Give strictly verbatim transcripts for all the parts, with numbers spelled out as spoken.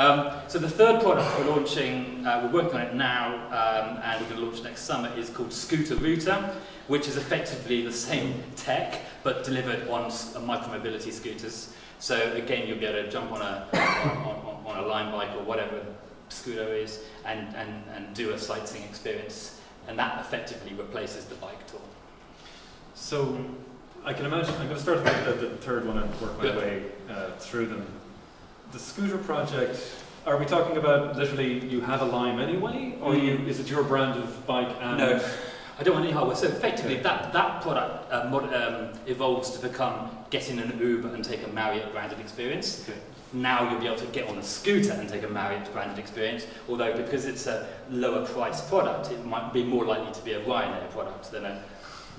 Um, so the third product we're launching, uh, we're working on it now, um, and we're going to launch next summer, is called Scooter Router, which is effectively the same tech, but delivered on micromobility scooters. So again, you'll be able to jump on a, on, on, on a Lime bike or whatever scooter is, and, and, and do a sightseeing experience, and that effectively replaces the bike tour. So I can imagine, I'm going to start with the, the third one and work my yeah. way uh, through them. The scooter project, are we talking about literally you have a Lime anyway, or mm. you, is it your brand of bike and... No, I don't want any hardware. So effectively okay. that, that product uh, mod, um, evolves to become getting an Uber and take a Marriott branded experience. Okay. Now you'll be able to get on a scooter and take a Marriott branded experience, although because it's a lower priced product, it might be more likely to be a Ryanair product than a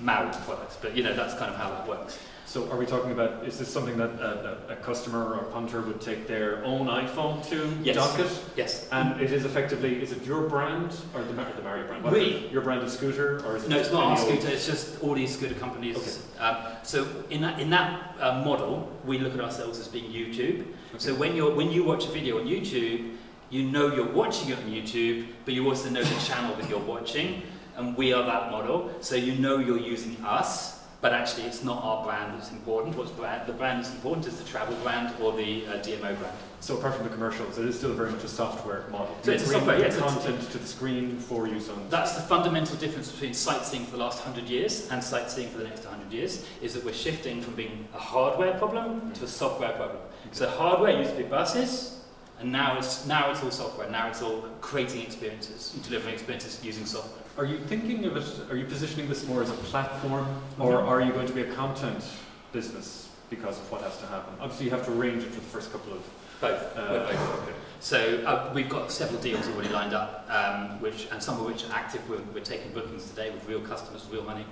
Marriott product, but you know, that's kind of how that works. So are we talking about, is this something that a, a customer or a punter would take their own iPhone to yes. dock it? Yes. And it is effectively, is it your brand or the, Mar the Marriott brand? What we, your brand of scooter? Or is it no, it's not our scooter, it's just all these scooter companies. Okay. Um, so in that, in that uh, model, we look at ourselves as being YouTube. Okay. So when, you're, when you watch a video on YouTube, you know you're watching it on YouTube, but you also know the channel that you're watching, and we are that model. So you know you're using us, but actually it's not our brand that's important. What's brand, the brand that's important is the travel brand or the uh, D M O brand. So apart from the commercials, it is still very much a software model. So it's a software, yeah, content it's, to the screen for use on... That's the fundamental difference between sightseeing for the last one hundred years and sightseeing for the next one hundred years, is that we're shifting from being a hardware problem to a software problem. So hardware used to be buses, and now it's, now it's all software. Now it's all creating experiences, delivering experiences using software. Are you thinking of it, are you positioning this more as a platform, or are you going to be a content business because of what has to happen? Obviously you have to arrange it for the first couple of... Both. Uh, both. Okay. So uh, we've got several deals already lined up, um, which, and some of which are active. We're, we're taking bookings today with real customers, real money.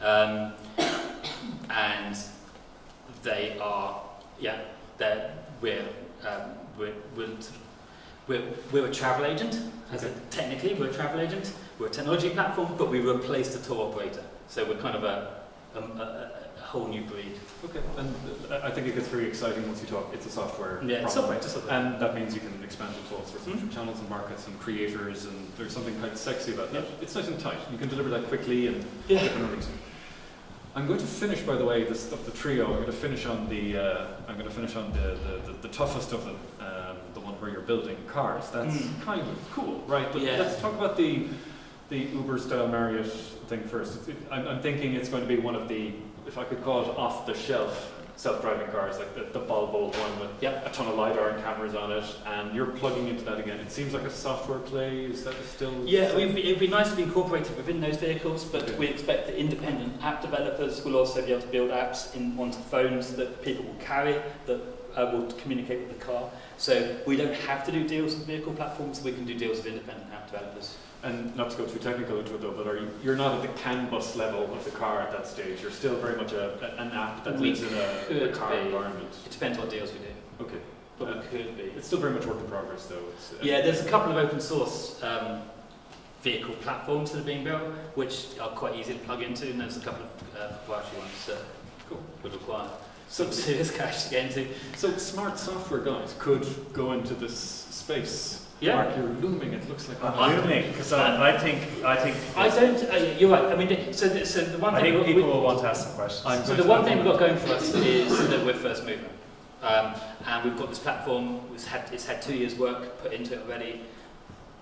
Um, and they are, yeah, they're, we're, um, we're, we're We're, we're a travel agent, as okay. a, technically we're a travel agent, we're a technology platform, but we replace the tour operator. So we're kind of a, a, a, a whole new breed. Okay, and I think it gets very exciting once you talk, it's a software yeah, problem. Software, software. And that means you can expand it to all sorts of mm-hmm. channels and markets and creators, and there's something quite sexy about that. Yeah. It's nice and tight, you can deliver that quickly and yeah. I'm going to finish, by the way, this, the trio, I'm going to finish on the, uh, I'm going to finish on the, the, the, the toughest of them. Um, where you're building cars. That's mm. kind of cool, right? But yeah. let's talk about the the Uber style Marriott thing first. It, I'm, I'm thinking it's going to be one of the, if I could call it off the shelf, self-driving cars, like the, the Volvo one with yep. a ton of LiDAR and cameras on it, and you're plugging into that again. It seems like a software play. Is that still... Yeah, it would be, be nice to be incorporated within those vehicles, but okay. we expect that independent app developers will also be able to build apps in, onto phones that people will carry, that Uh, will communicate with the car. So we don't have to do deals with vehicle platforms, we can do deals with independent app developers. And not to go too technical into it though, but are you, you're not at the CAN bus level of the car at that stage, you're still very much a, a, an app that we lives in a, a car be. environment. It depends what deals we do. Okay. But uh, we could be. It's still very much work in progress though. It's, uh, yeah, there's a couple of open source um, vehicle platforms that are being built, which are quite easy to plug into, and there's a couple of uh, proprietary ones that cool. would require some serious cash to get into. So smart software guys could go into this space. Yeah. Mark, you're looming. It looks like I'm I'm looming because I, I think I think I don't. Uh, you're right. I mean, so the, so the one I thing think people we, will want to ask some questions. I'm so the one thing we've got going for us is that we're first mover, um, and we've got this platform. It's had it's had two years' work put into it already.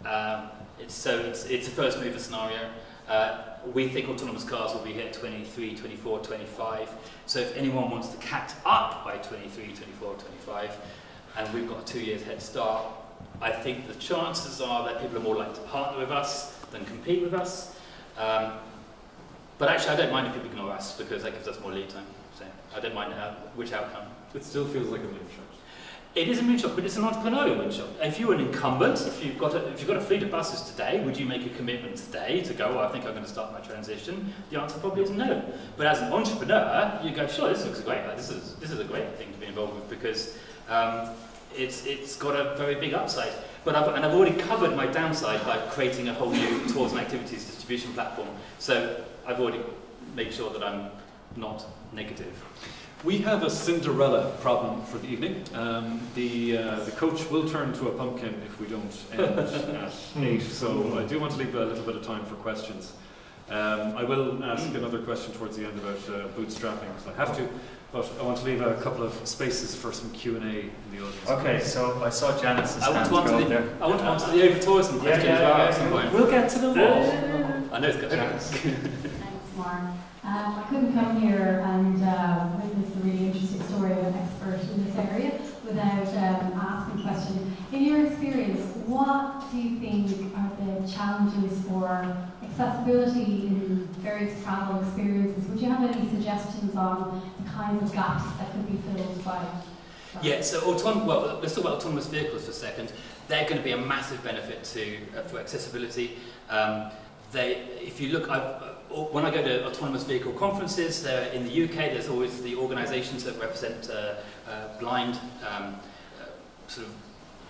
Um, it's so it's it's a first mover scenario. Uh, we think autonomous cars will be here twenty-three, twenty-four, twenty-five, so if anyone wants to catch up by twenty-three, twenty-four, twenty-five, and we've got a two years head start, I think the chances are that people are more likely to partner with us than compete with us. Um, but actually I don't mind if people ignore us, because that gives us more lead time, so I don't mind how, which outcome. It still feels like a moonshot. It is a moonshot, but it's an entrepreneurial moonshot. If you were an incumbent, if you've got a, if you've got a fleet of buses today, would you make a commitment today to go, well, I think I'm going to start my transition? The answer probably is no. But as an entrepreneur, you go, sure, this looks great. This is this is a great thing to be involved with, because um, it's it's got a very big upside. But I've, and I've already covered my downside by creating a whole new tours and activities distribution platform. So I've already made sure that I'm not negative. We have a Cinderella problem for the evening. Um, the, uh, the coach will turn to a pumpkin if we don't end at eight, so I do want to leave a little bit of time for questions. Um, I will ask another question towards the end about uh, bootstrapping, because I have to, but I want to leave a couple of spaces for some Q and A in the audience. Okay, so I saw Janice's I hand go up there. I want to answer the Ava Torsen questions at some point. We'll get to them all. I know it's got Janice. Thanks, Mark. Um, I couldn't come here and uh, witness a really interesting story of an expert in this area without um, asking a question. In your experience, what do you think are the challenges for accessibility in various travel experiences? Would you have any suggestions on the kinds of gaps that could be filled by? Yeah, so autonomous, well, let's talk about autonomous vehicles for a second. They're going to be a massive benefit to uh, for accessibility. Um, they, if you look, I've, when I go to autonomous vehicle conferences uh, in the U K, there's always the organisations that represent uh, uh, blind um, uh, sort of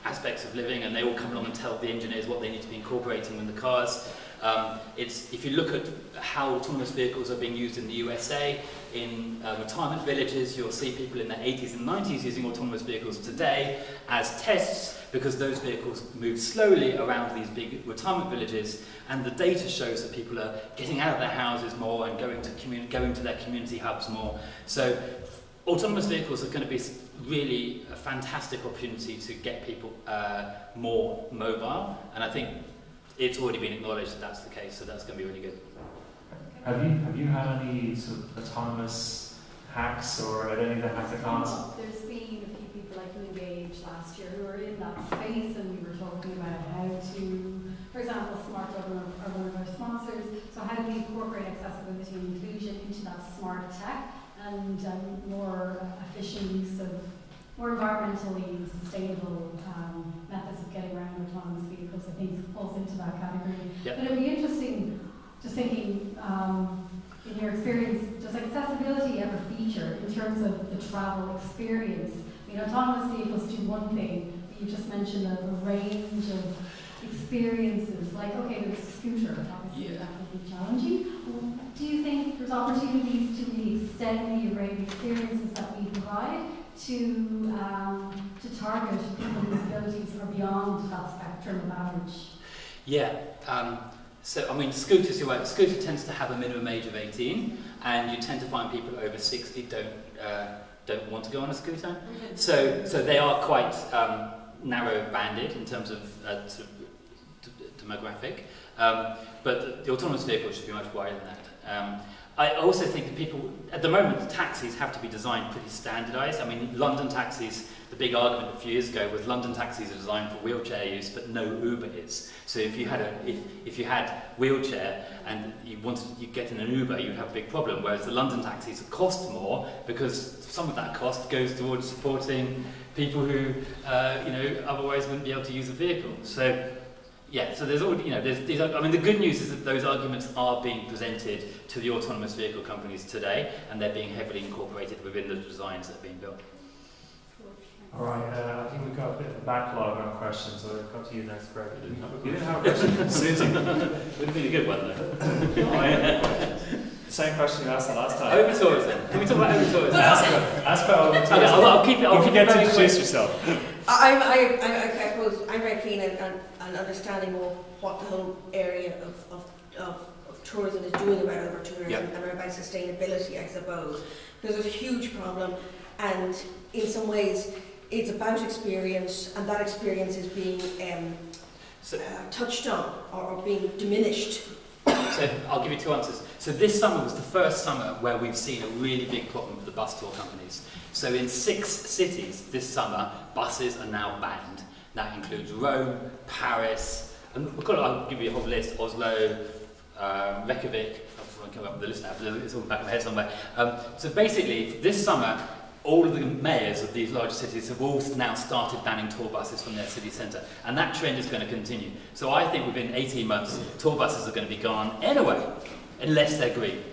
aspects of living, and they all come along and tell the engineers what they need to be incorporating in the cars. Um, it's, if you look at how autonomous vehicles are being used in the U S A, in uh, retirement villages, you'll see people in their eighties and nineties using autonomous vehicles today as tests, because those vehicles move slowly around these big retirement villages, and the data shows that people are getting out of their houses more and going to, commun going to their community hubs more. So autonomous vehicles are going to be really a fantastic opportunity to get people uh, more mobile, and I think it's already been acknowledged that that's the case, so that's going to be really good. Have you have you had any sort of autonomous hacks or at any of the hackathons? There's been a few people I can engage last year who were in that space, and we were talking about how to, for example, Smart Dublin are one of our sponsors. So how do we incorporate accessibility and inclusion into that smart tech and um, more efficient use of more environmentally sustainable um, methods of getting around autonomous vehicles? I think falls into that category. Yep. But it'd be interesting, just thinking, um, in your experience, does accessibility ever feature in terms of the travel experience? I mean, autonomous vehicles do one thing, but you just mentioned a, a range of experiences, like, okay, there's a scooter, obviously, yeah, that would be challenging. Well, do you think there's opportunities to really extend the array of experiences that we provide to um, to target people with disabilities or beyond that spectrum of average? Yeah, um, so I mean, scooters, you're right, scooter tends to have a minimum age of eighteen, and you tend to find people over sixty don't uh, don't want to go on a scooter. Mm-hmm. So so they are quite um, narrow banded in terms of uh, sort of demographic, um, but the autonomous vehicle should be much wider than that. Um, I also think that people, at the moment, taxis have to be designed pretty standardised. I mean, London taxis, the big argument a few years ago was London taxis are designed for wheelchair use, but no Uber is. So if you had a, if, if you had wheelchair and you wanted you get in an Uber, you'd have a big problem. Whereas the London taxis cost more because some of that cost goes towards supporting people who, uh, you know, otherwise wouldn't be able to use a vehicle. So. Yeah, so there's all, you know, there's, these, I mean, the good news is that those arguments are being presented to the autonomous vehicle companies today, and they're being heavily incorporated within the designs that are being built. All right, uh, I think we've got a bit of a backlog on questions, so I'll come to you next, Greg. You didn't have a question. You didn't have a question. Susie. Wouldn't be a good one, though. I have questions. Same question you asked the last time. Over tourism. Can we talk about over tourism? Ask her. Ask her over tourism. Okay, I'll, I'll keep it. I'll Don't keep forget it to introduce yourself. I'm, I, I, I suppose I'm very keen on, on understanding more what the whole area of, of, of, of tourism is doing about over tourism, yep, and about sustainability, I suppose. Because there's a huge problem, and in some ways, it's about experience, and that experience is being um, so, uh, touched on or being diminished. So I'll give you two answers. So this summer was the first summer where we've seen a really big problem for the bus tour companies. So in six cities this summer, buses are now banned. That includes Rome, Paris, and I'll give you a whole list, Oslo, um, Reykjavik, I can't remember the list now, but it's all in the back of my head somewhere. Um, so basically, this summer, all of the mayors of these larger cities have all now started banning tour buses from their city centre, and that trend is going to continue. So I think within eighteen months, tour buses are going to be gone anyway, unless they're green.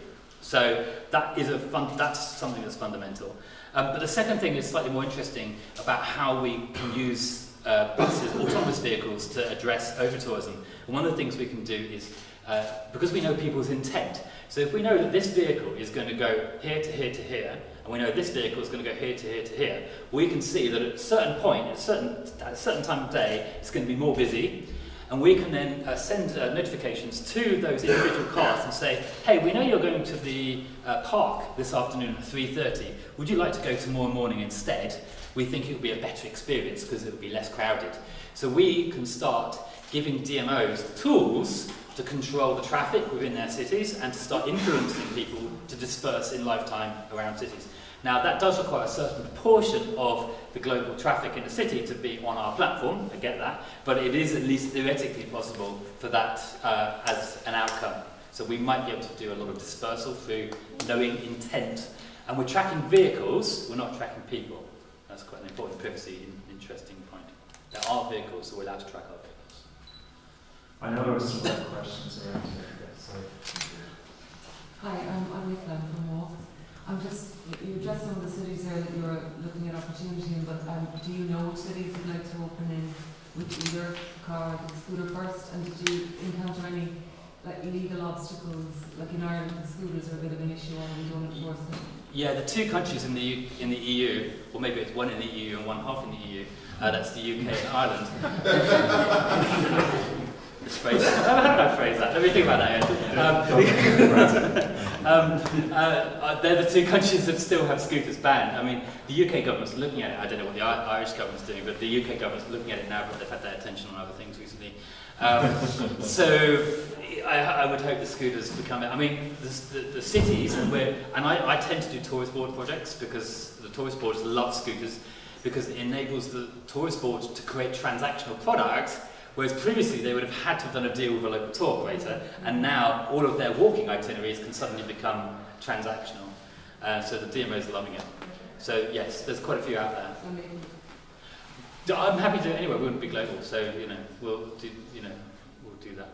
So that is a fun, that's something that's fundamental. Um, but the second thing is slightly more interesting about how we can use uh, buses, autonomous vehicles, to address over-tourism. And one of the things we can do is, uh, because we know people's intent, so if we know that this vehicle is going to go here to here to here, and we know this vehicle is going to go here to here to here, we can see that at a certain point, at a certain, at a certain time of day, it's going to be more busy, and we can then uh, send uh, notifications to those individual cars and say, hey, we know you're going to the uh, park this afternoon at three thirty, would you like to go tomorrow morning instead? We think it will be a better experience because it will be less crowded. So we can start giving D M Os tools to control the traffic within their cities and to start influencing people to disperse in lifetime around cities. Now that does require a certain proportion of the global traffic in a city to be on our platform, I get that, but it is at least theoretically possible for that uh, as an outcome. So we might be able to do a lot of dispersal through knowing intent. And we're tracking vehicles, we're not tracking people. That's quite an important privacy interesting point. There are vehicles, so we're allowed to track our vehicles. I know there were some other questions around here. So. Hi, I'm, I'm with Lime from Walks. I'm just, you addressed some of the cities there that you were looking at opportunity in, but um, do you know which cities you'd like to open in with Uber, car, and scooter first? And did you encounter any like illegal obstacles? Like in Ireland, the scooters are a bit of an issue and we don't enforce them. Yeah, the two countries in the U in the E U, or maybe it's one in the E U and one half in the E U. Uh, that's the U K and Ireland. Phrase that. How did I phrase that? Let me think about that. Um, um, uh, they're the two countries that still have scooters banned. I mean, the U K government's looking at it. I don't know what the Irish government's doing, but the U K government's looking at it now, but they've had their attention on other things recently. Um, so I, I would hope the scooters become. I mean, the, the, the cities, and we're, and I, I tend to do tourist board projects because the tourist boards love scooters because it enables the tourist board to create transactional products. Whereas previously they would have had to have done a deal with a local tour operator, and now all of their walking itineraries can suddenly become transactional. Uh, so the D M Os are loving it. So yes, there's quite a few out there. I'm happy to do it anyway. We wouldn't be global, so you know we'll do you know we'll do that.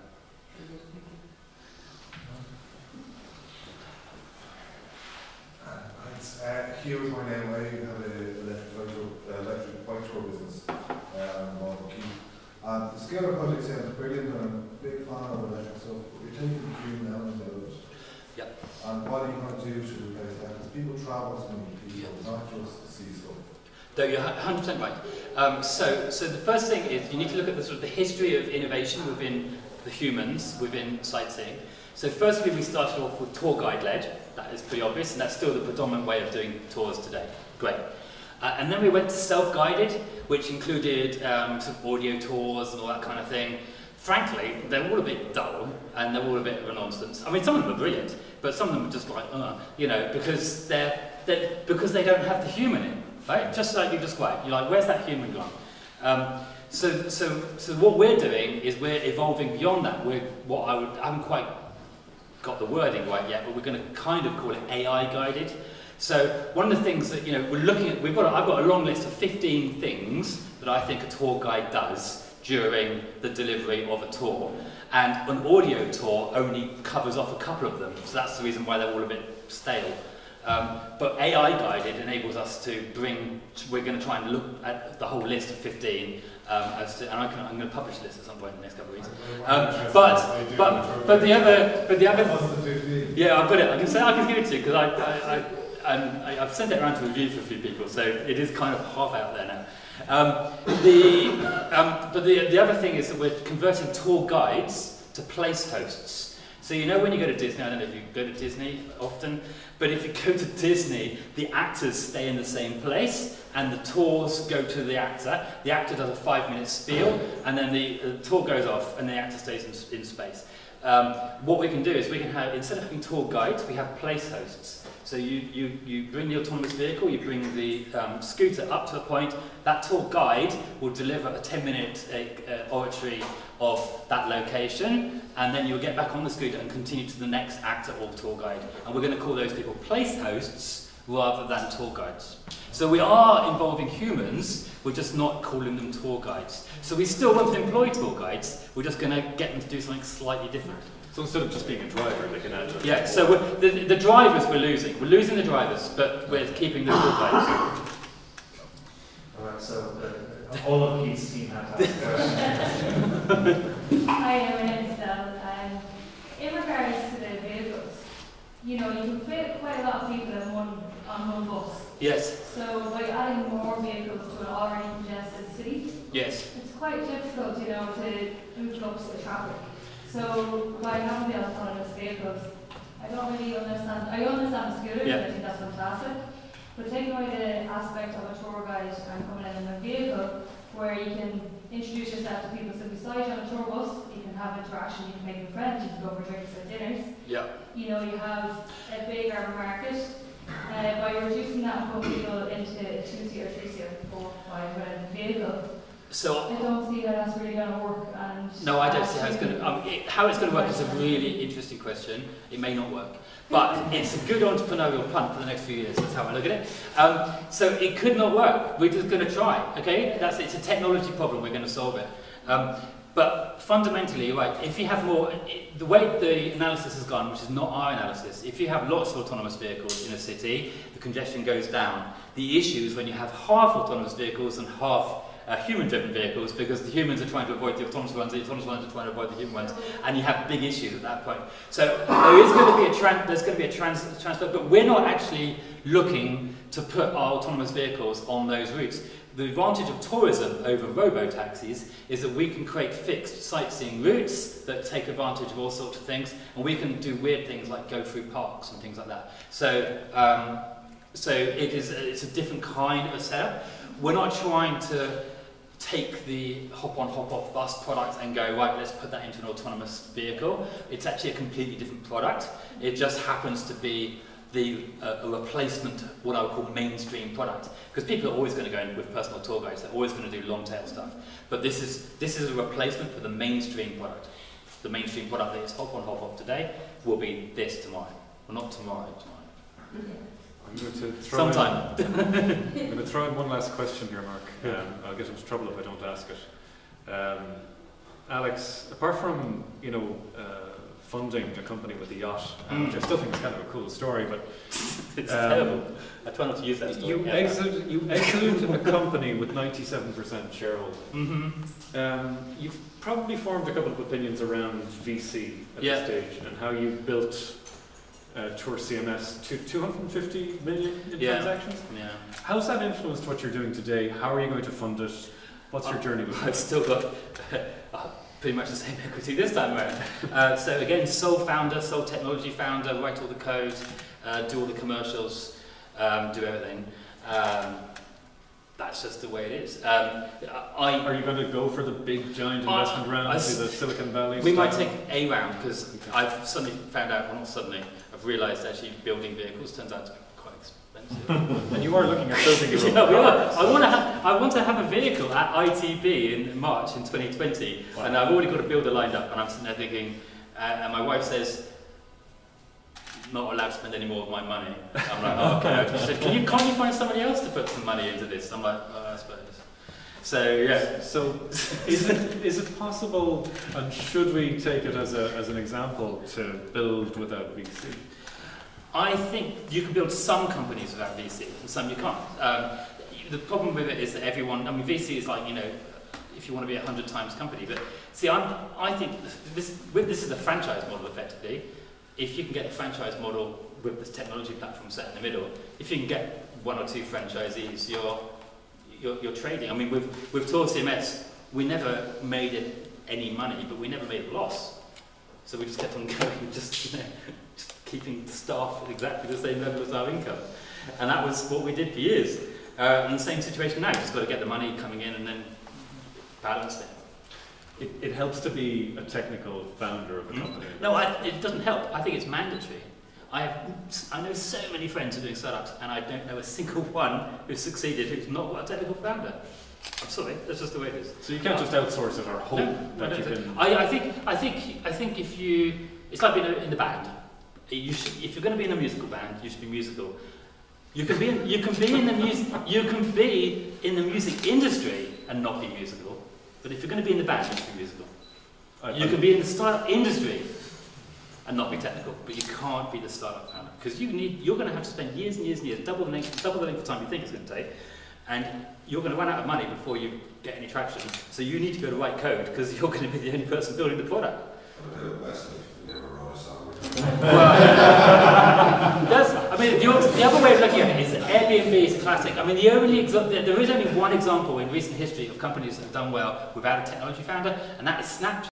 Uh, uh, Hugh is my name. I have an electric bike tour business. Um, Uh, the scale of projects sounds brilliant, and I'm a big fan of electric stuff, but you're taking the human element out of it. Yep. And what are you going to do to replace that? Because people travel to meet people, yep. Not just to see stuff. No, you're one hundred percent right. Um, so, so the first thing is you need to look at the sort of the history of innovation within the humans, within sightseeing. So firstly, we started off with tour guide led. That is pretty obvious, and that's still the predominant way of doing tours today. Great. Uh, and then we went to self-guided, which included um, some audio tours and all that kind of thing. Frankly, they're all a bit dull, and they're all a bit of a nonsense. I mean, some of them are brilliant, but some of them are just like, uh, you know, because they're, they're because they don't have the human in, right? Just like you described, you're like, where's that human gone? Um, so, so, so what we're doing is we're evolving beyond that. We're what I would, I haven't quite got the wording right yet, but we're going to kind of call it A I-guided. So one of the things that you know we're looking at, we've got a, I've got a long list of fifteen things that I think a tour guide does during the delivery of a tour, and an audio tour only covers off a couple of them. So that's the reason why they're all a bit stale. Um, but A I guided enables us to bring. We're going to try and look at the whole list of fifteen. Um, as to, and I can, I'm going to publish this at some point in the next couple of weeks. Um, but but but the other but the other yeah, I've got it. I can say I can give it to you because I. I, I Um, I, I've sent it around to review for a few people, so it is kind of half out there now. Um, the, um, but the, the other thing is that we're converting tour guides to place hosts. So you know when you go to Disney, I don't know if you go to Disney often, but if you go to Disney, the actors stay in the same place, and the tours go to the actor. The actor does a five-minute spiel, and then the, the tour goes off, and the actor stays in, in space. Um, what we can do is we can have, instead of having tour guides, we have place hosts. So you, you, you bring the autonomous vehicle, you bring the um, scooter up to a point, that tour guide will deliver a ten minute uh, uh, oratory of that location, and then you'll get back on the scooter and continue to the next actor or tour guide. And we're going to call those people place hosts rather than tour guides. So we are involving humans, we're just not calling them tour guides. So we still want to employ tour guides, we're just going to get them to do something slightly different. So instead of just being a driver, they can add. Yeah. So we're, the the drivers we're losing, we're losing the drivers, but we're keeping the tour guides. All right. So uh, all of Pete's team had that question. Hi, my name is Del. Um, in regards to the vehicles, you know, you can fit quite a lot of people in one on one bus. Yes. So by adding more vehicles to an already congested city, yes, it's quite difficult, you know, to influx the traffic. So by having the autonomous vehicles, I don't really understand. I understand scooters, yeah. I think that's fantastic. But taking away the aspect of a tour guide and coming in a vehicle, where you can introduce yourself to people. So besides on a tour bus, you can have interaction, you can make a friend, you can go for drinks or dinners. Yeah. You know, you have a bigger market. Uh, by reducing that and putting people into two-seater, three-seater, four, five, whatever vehicle, so I don't see that that's really going to work. And no, I don't see how it's going to. Um, it, how it's going to work is a really interesting question. It may not work, but it's a good entrepreneurial punt for the next few years. That's how I look at it. Um, so it could not work. We're just going to try. Okay, that's it's a technology problem. We're going to solve it. Um, But fundamentally, right, if you have more, it, the way the analysis has gone, which is not our analysis, if you have lots of autonomous vehicles in a city, the congestion goes down. The issue is when you have half autonomous vehicles and half uh, human-driven vehicles, because the humans are trying to avoid the autonomous ones, the autonomous ones are trying to avoid the human ones, and you have big issues at that point. So there is going to be a, tran there's going to be a trans transfer, but we're not actually looking to put our autonomous vehicles on those routes. The advantage of tourism over robo-taxis is that we can create fixed sightseeing routes that take advantage of all sorts of things, and we can do weird things like go through parks and things like that. So, um, so it is a, it's a different kind of setup. We're not trying to take the hop-on, hop-off bus product and go, right, let's put that into an autonomous vehicle. It's actually a completely different product. It just happens to be The, uh, a replacement, what I would call mainstream product, because people are always going to go in with personal tour guides. They're always going to do long tail stuff, but this is this is a replacement for the mainstream product. The mainstream product that is hop on hop off today will be this tomorrow, well, not tomorrow, tomorrow. I'm going to throw sometime. In, I'm going to throw in one last question here, Mark. Um, I'll get into trouble if I don't ask it. Um, Alex, apart from you know. Uh, funding a company with a yacht, mm. which I still think is kind of a cool story, but... it's um, terrible. I try not to use that story. You, yeah, exit, you exited a company with ninety-seven percent shareholding. Mm-hmm. um, you've probably formed a couple of opinions around V C at yeah. this stage, and how you built uh, TourCMS to two hundred fifty million in yeah. transactions. Yeah. How's that influenced what you're doing today? How are you going to fund it? What's um, your journey with it? I've still got... uh, pretty much the same equity this time around. Uh, so again, sole founder, sole technology founder, write all the code, uh, do all the commercials, um, do everything. Um, that's just the way it is. Um, I, Are you going to go for the big giant investment uh, round I, to the Silicon Valley? We style? Might take a round, because okay. I've suddenly found out, well not suddenly, I've realised actually building vehicles turns out to be quite expensive. And you are looking at building your own yeah, cars, so. I want to have I want to have a vehicle at I T B in March in twenty twenty, wow. and I've already got a builder lined up, and I'm sitting there thinking, uh, and my wife says, not allowed to spend any more of my money. I'm like, oh, okay. She said, Can you, can't you find somebody else to put some money into this? I'm like, oh, I suppose. So, yeah. So, is it, is it possible, and should we take it as, a, as an example, to build without V C? I think you can build some companies without V C, and some you can't. Um, The problem with it is that everyone, I mean, V C is like, you know, if you want to be a hundred times company, but see, I'm, I think this, this is a franchise model effectively. If you can get the franchise model with this technology platform set in the middle, if you can get one or two franchisees, you're, you're, you're trading. I mean, with, with TourCMS, we never made it any money, but we never made a loss. So we just kept on going, just, you know, just keeping staff at exactly the same level as our income. And that was what we did for years. Uh, and the same situation now, just got to get the money coming in and then balance it. It, it helps to be a technical founder of a company. Mm-hmm. No, I, it doesn't help. I think it's mandatory. I, have, I know so many friends who are doing startups, and I don't know a single one who's succeeded who's not a technical founder. I'm sorry, that's just the way it is. So you can't no. just outsource it or hope no, that no, you no. can... I, I, think, I, think, I think if you... It's like being in the band. You should, if you're going to be in a musical band, you should be musical. You can be in, you can be in the music you can be in the music industry and not be musical, but if you're going to be in the band, you should be musical. I, you I, can be in the startup industry and not be technical, but you can't be the startup founder because you need you're going to have to spend years and years and years, double the length, double the length of time you think it's going to take, and you're going to run out of money before you get any traction. So you need to be able to write code because you're going to be the only person building the product. Well, that's, I mean, the, the other way of looking at it is that Airbnb is classic. I mean, the only example, there is only one example in recent history of companies that have done well without a technology founder, and that is Snapchat.